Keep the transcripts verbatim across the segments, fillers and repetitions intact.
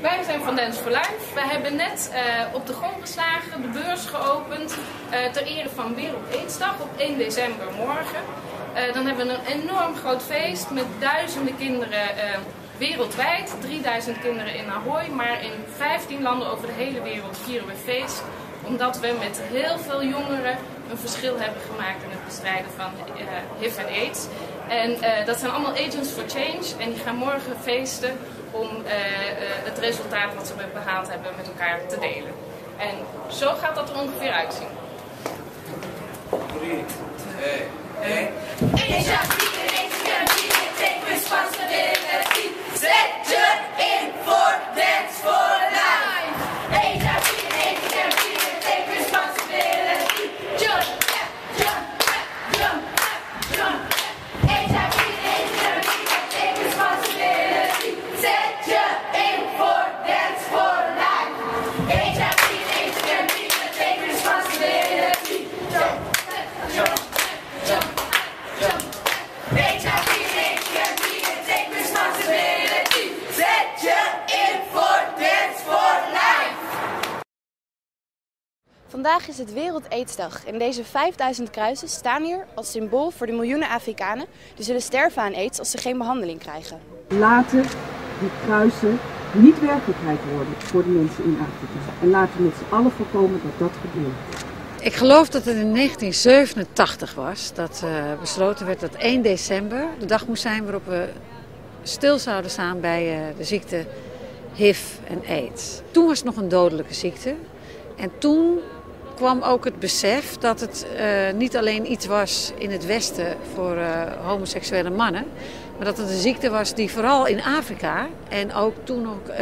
Wij zijn van Dance for Life. We hebben net uh, op de grond geslagen, de beurs geopend uh, ter ere van Wereld Aidsdag op één december morgen. Uh, dan hebben we een enorm groot feest met duizenden kinderen uh, wereldwijd. drieduizend kinderen in Ahoy, maar in vijftien landen over de hele wereld vieren we feest. Omdat we met heel veel jongeren een verschil hebben gemaakt in het bestrijden van uh, H I V en AIDS. En uh, dat zijn allemaal Agents for Change en die gaan morgen feesten om uh, uh, het resultaat wat ze behaald hebben met elkaar te delen. En zo gaat dat er ongeveer uitzien. Zet je in voor Dance for Life! Vandaag is het Wereld Aidsdag en deze vijfduizend kruisen staan hier als symbool voor de miljoenen Afrikanen die zullen sterven aan aids als ze geen behandeling krijgen. Laten die kruisen niet werkelijkheid worden voor de mensen in Afrika en laten we met z'n allen voorkomen dat dat gebeurt. Ik geloof dat het in negentien zevenentachtig was dat uh, besloten werd dat één december de dag moest zijn waarop we stil zouden staan bij uh, de ziekte H I V en aids. Toen was het nog een dodelijke ziekte en toen kwam ook het besef dat het uh, niet alleen iets was in het Westen voor uh, homoseksuele mannen, maar dat het een ziekte was die vooral in Afrika en ook toen ook uh,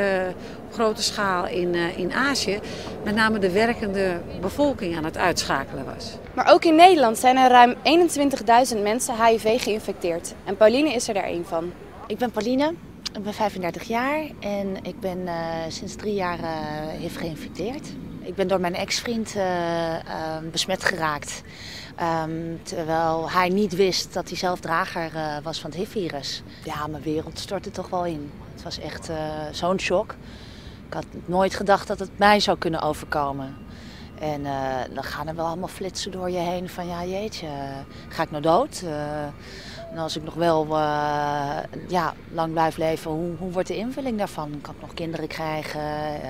op grote schaal in, uh, in Azië met name de werkende bevolking aan het uitschakelen was. Maar ook in Nederland zijn er ruim eenentwintigduizend mensen H I V geïnfecteerd en Pauline is er daar één van. Ik ben Pauline, ik ben vijfendertig jaar en ik ben uh, sinds drie jaar uh, H I V geïnfecteerd. Ik ben door mijn ex-vriend uh, uh, besmet geraakt, um, terwijl hij niet wist dat hij zelf drager uh, was van het H I V-virus. Ja, mijn wereld stortte toch wel in. Het was echt uh, zo'n shock. Ik had nooit gedacht dat het mij zou kunnen overkomen. En uh, dan gaan er wel allemaal flitsen door je heen van ja jeetje, ga ik nou dood? Uh, en als ik nog wel uh, ja, lang blijf leven, hoe, hoe wordt de invulling daarvan? Kan ik nog kinderen krijgen? Uh,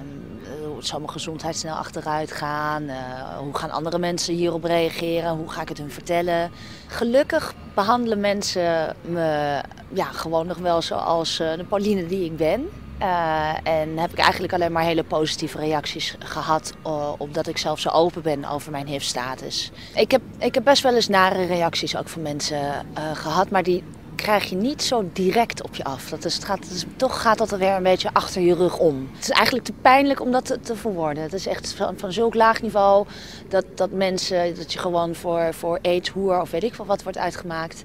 Um, zal mijn gezondheid snel achteruit gaan? Uh, hoe gaan andere mensen hierop reageren? Hoe ga ik het hun vertellen? Gelukkig behandelen mensen me ja, gewoon nog wel zoals uh, de Pauline die ik ben. Uh, en heb ik eigenlijk alleen maar hele positieve reacties gehad uh, omdat ik zelf zo open ben over mijn H I V-status. Ik heb, ik heb best wel eens nare reacties ook van mensen uh, gehad, maar die krijg je niet zo direct op je af. Dat is, het gaat, dus toch gaat dat weer een beetje achter je rug om. Het is eigenlijk te pijnlijk om dat te, te verwoorden. Het is echt van, van zulk laag niveau dat, dat mensen, dat je gewoon voor, voor aids, hoer of weet ik veel wat wordt uitgemaakt.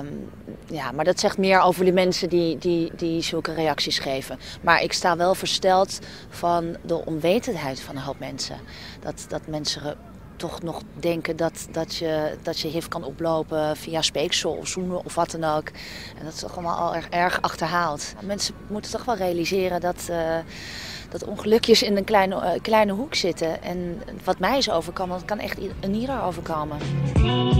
Um, ja, maar dat zegt meer over de mensen die, die, die zulke reacties geven. Maar ik sta wel versteld van de onwetendheid van een hoop mensen. Dat, dat mensen toch nog denken dat, dat, je, dat je H I V kan oplopen via speeksel of zoenen of wat dan ook. En dat is toch allemaal al erg, erg achterhaald. Mensen moeten toch wel realiseren dat, uh, dat ongelukjes in een kleine, uh, kleine hoek zitten. En wat mij is overkomen, dat kan echt een ieder overkomen.